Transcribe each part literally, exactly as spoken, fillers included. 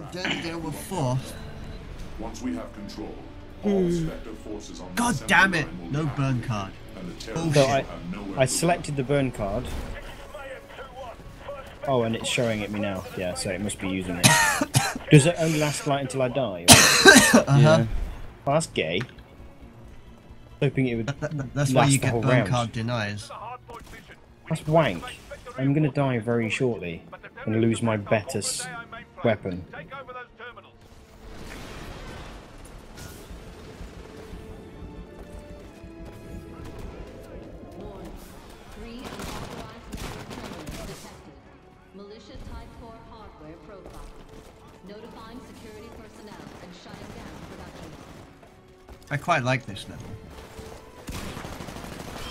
and then there were four. Once we have control, all respective forces on God damn it! No burn card. Oh, so I, I selected the burn card. Oh, and it's showing at me now. Yeah, so it must be using it. Does it only last light until I die? uh-huh. Yeah. Well, that's gay. Hoping it would. That, that, that's last why you the get burn card denies. That's wank. I'm gonna die very shortly and lose my better weapon. I quite like this level.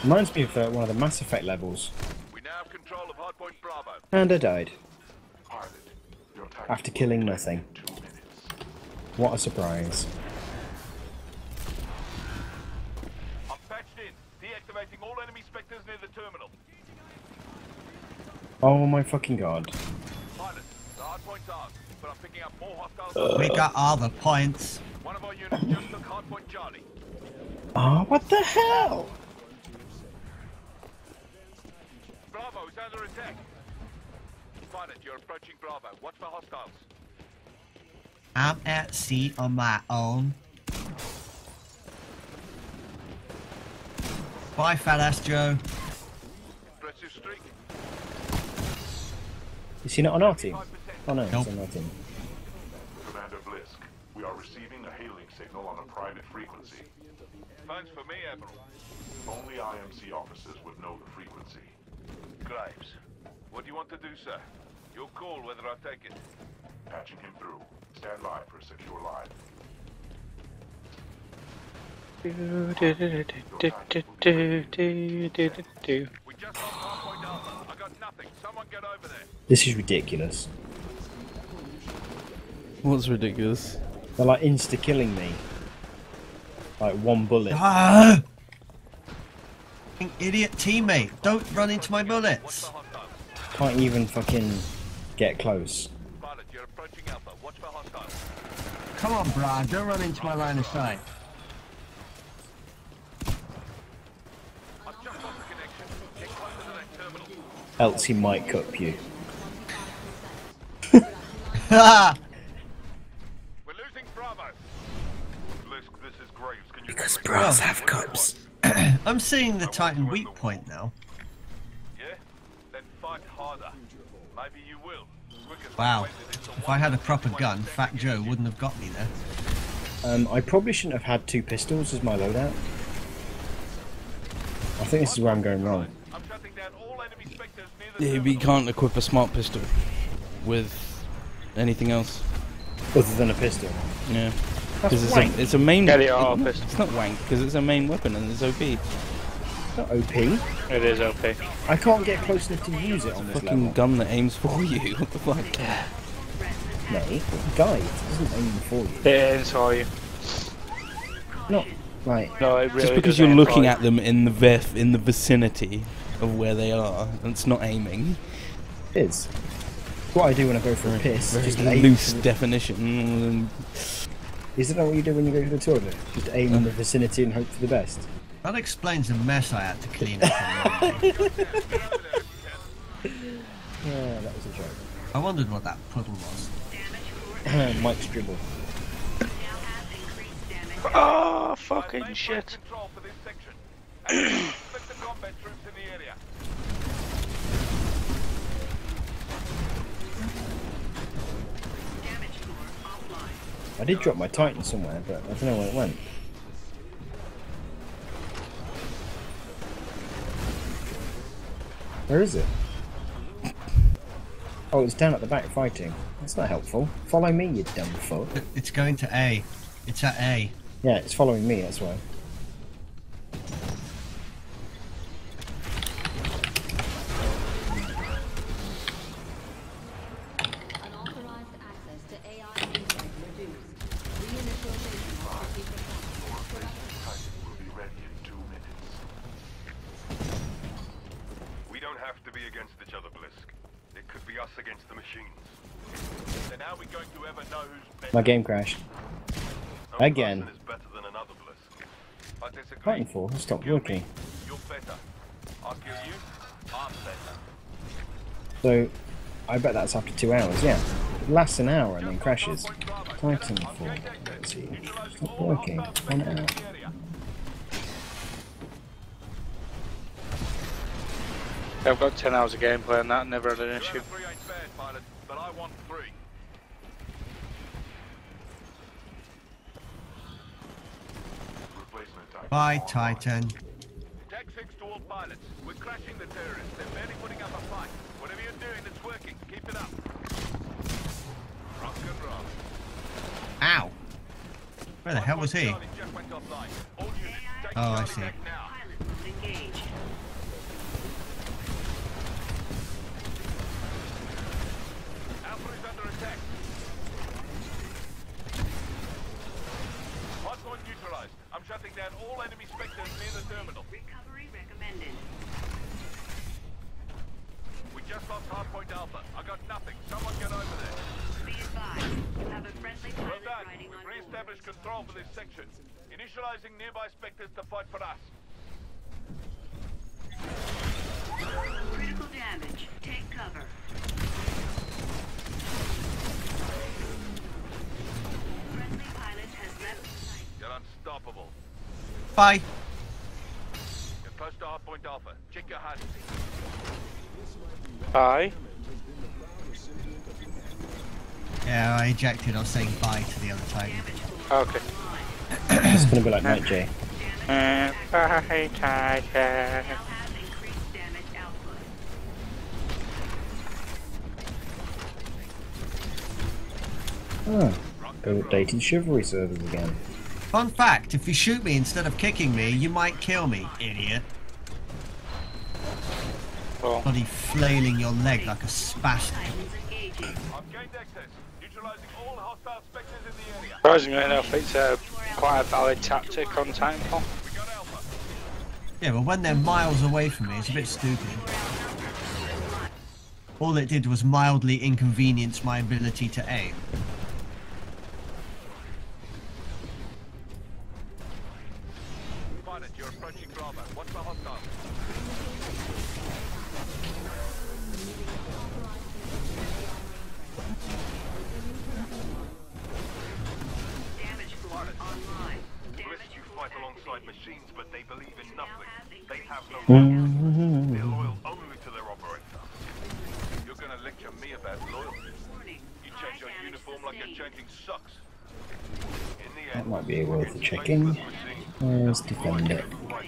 Reminds me of uh, one of the Mass Effect levels. We now have control of Hardpoint Bravo. And I died. Pilot, your time after killing nothing. What a surprise. I'm patched in. Deactivating all enemy spectres near the terminal. Oh my fucking god. Pilot, the hardpoint's ours, but I'm picking up more hostiles. Uh. We got all the points. One of our units just took Hardpoint Charlie. Oh, what the hell? Bravo is under attack. Pilot, you're approaching Bravo. Watch for hostiles. I'm at sea on my own. Bye, fat ass Joe. Impressive streak. Is he not on our team? Oh no, nope. He's on our team. Commander Blisk, we are receiving a hailing signal on a private frequency. Thanks for me, Admiral. Only I M C officers would know the frequency. Graves, what do you want to do, sir? Your call whether I take it. Patching him through. Stand by for a secure line. We just lost Hardpoint Alpha. I got nothing. Someone get over there. This is ridiculous. What's ridiculous? They're like insta killing me. Like one bullet. Ah! Idiot teammate, don't run into my bullets. Can't even fucking get close. Pilot, you're approaching Alpha. Watch for hostiles. Come on, brah, don't run into my line of sight. I've just lost the connection. Get closer to that terminal. Else he might cup you. Ha! We're losing Bravo. Blisk, this is Graves. Can you because bros have cups. I'm seeing the Titan weak point now. Yeah? Then fight harder. Maybe you will. Wow. If I had a proper gun, Fat Joe wouldn't have got me there. Um, I probably shouldn't have had two pistols as my loadout. I think this is where I'm going wrong. Yeah, we can't equip a smart pistol with anything else. Other than a pistol? Yeah. Because it's a, it's a main weapon. It it, it's not wank, because it's a main weapon and it's O P. It's not O P. It is O P. I can't get close enough to use it on this fucking level. Gun that aims for you. What the fuck? Yeah. No, guy, it doesn't aim for you. It aims for you. Not right. No, it really just because you're looking at them in the vef in the vicinity of where they are, that's not aiming. It is. It's what I do when I go for a piss. Very just loose definition. Isn't that what you do when you go to the toilet? Just aim in the vicinity and hope for the best. That explains the mess I had to clean up. Yeah, that was a joke. I wondered what that puddle was. Mike's dribble. Oh, fucking shit. I did drop my Titan somewhere, but I don't know where it went. Where is it? Oh, it's down at the back fighting. That's not helpful. Follow me, you dumb fuck. It's going to A. It's at A. Yeah, it's following me, that's why. Against each other, Blisk. It could be us against the machines. Then how are we going to ever know My game crashed. Again. Titanfall has stopped working. So, I bet that's after two hours, yeah. It lasts an hour and then crashes. Titanfall. Let's see. Stop working. One hour. I've got ten hours of gameplay and that, never had an issue. Bye, Titan. Tech six to all pilots. We're crashing the terrorists. They're barely putting up a fight. Whatever you're doing, it's working. Keep it up. Rock and roll. Ow. Where the hell was he? Oh, I see. Alpha is under attack. Hardpoint neutralized. I'm shutting down all enemy specters near the terminal. Recovery recommended. We just lost Hardpoint Alpha. I got nothing. Someone get over there. Be advised. You have a friendly pilot well riding on board. We've re-established control for this section. Initializing nearby specters to fight for us. Critical damage. Take cover. Friendly pilot has left. You're unstoppable. Bye. You're close to Hardpoint Alpha. Check your heart. Bye. Yeah, I ejected. I was saying bye to the other time. Okay. It's gonna be like Night J. Uh, bye, Tiger. Oh, go updating Chivalry servers again. Fun fact, if you shoot me instead of kicking me, you might kill me, idiot. Oh. Bloody flailing your leg like a spastic. I've gained access, neutralizing all hostile specters in the area. Surprisingly enough, it's uh, quite a valid tactic on Titanfall. Yeah, but when they're miles away from me, it's a bit stupid. All it did was mildly inconvenience my ability to aim. Checking. Let's defend it. We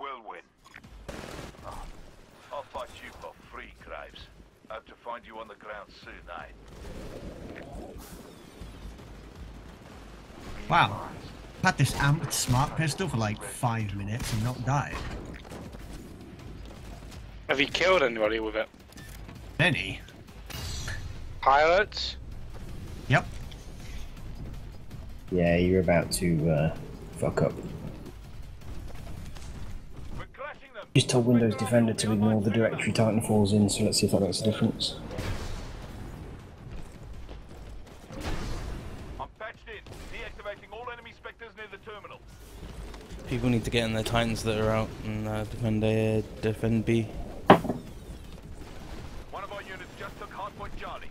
will win. I'll fight you for free, Graves. I hope to find you on the ground soon, I. Wow. I've had this amped smart pistol for like five minutes and not died. Have you killed anybody with it? Many. Pilots? Yep. Yeah, you're about to uh, fuck up. Just told Windows Defender to ignore the directory Titanfall's in, so let's see if that makes a difference. I'm patched in, deactivating all enemy specters near the terminal. People need to get in their Titans that are out and uh, defend A, defend B. One of our units just took Hardpoint Charlie.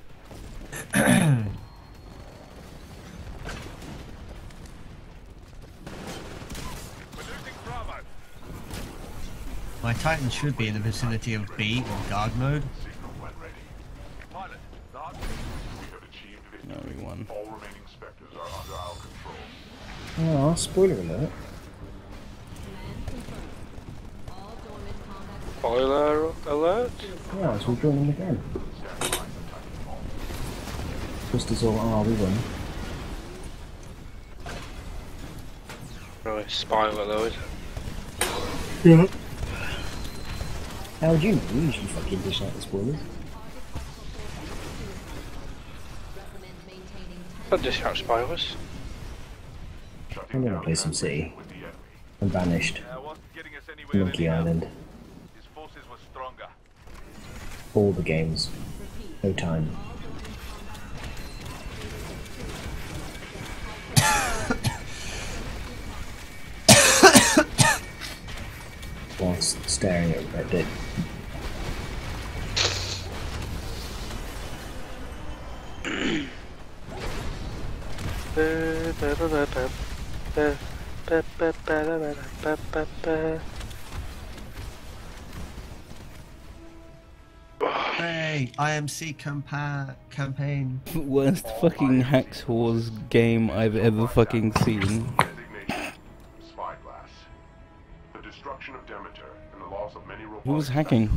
My Titan should be in the vicinity of B or guard mode. No, we won. Oh, spoiler alert. Spoiler alert? Yeah, so we're joining again. Just as all R, we won. Really, spoiler though, is it? Yeah. How would you know? You usually fucking dish out the spoilers. Don't dish out spoilers. I'm gonna play some City. I'm banished. Monkey Island. His forces were stronger. All the games. No time. staring at that bit. Hey, I M C campa campaign. Worst fucking hacksaws game I've ever fucking seen. The destruction of Demeter and the loss of many robots. Who's hacking?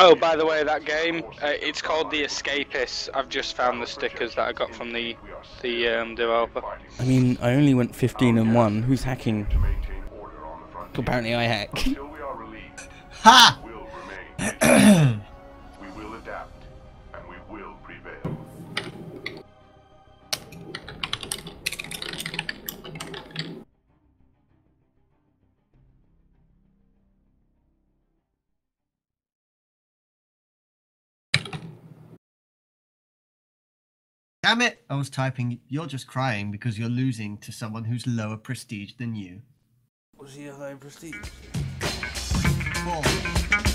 Oh, by the way, that game, uh, it's called The Escapists. I've just found the stickers that I got from the the um, developer. I mean, I only went fifteen and one. Who's hacking? Apparently I hack. Ha! We will adapt, and we will prevail. Damn it! I was typing, you're just crying because you're losing to someone who's lower prestige than you. Was he a higher prestige? Four.